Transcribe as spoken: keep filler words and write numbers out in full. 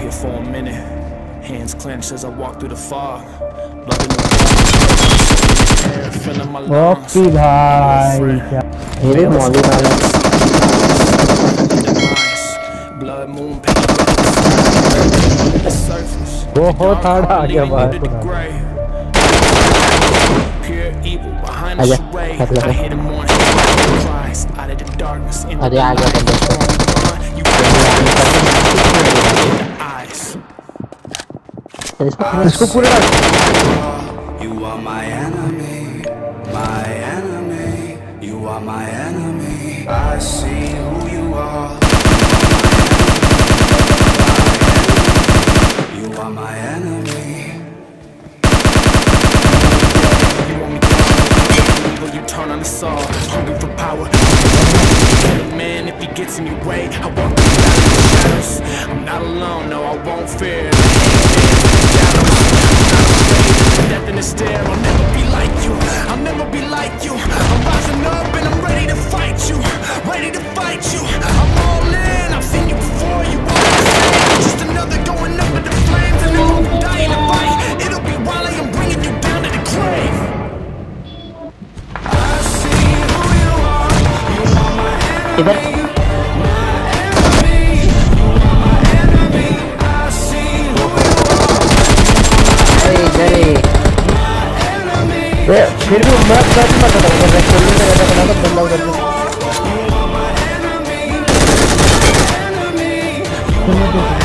here for a minute. Hands clenched as I walk through the fog. Blood moon surface. Pure evil behind the way. I hear the morning rise out of the darkness in the eyes. You are my enemy, my enemy, you are my enemy. I see who you are. You are my enemy. Will you turn on the saw, hungry for power? Man, if he gets in your way, I won't be shadows. I'm not alone, no, I won't fear. Death in the stare, I'll never be like you. I'll never be like you. I'm rising up and I'm ready to fight you. Ready to fight you. I'm all in, I've seen you before, you won't understand. Just another going up in the flames, and I'm gonna die in a fight. It'll be while I am bringing you down to the grave. Hey, bro. फिर भी मैं सच में बता रहा हूँ, चलने का रहता है ना तो बंदा उधर से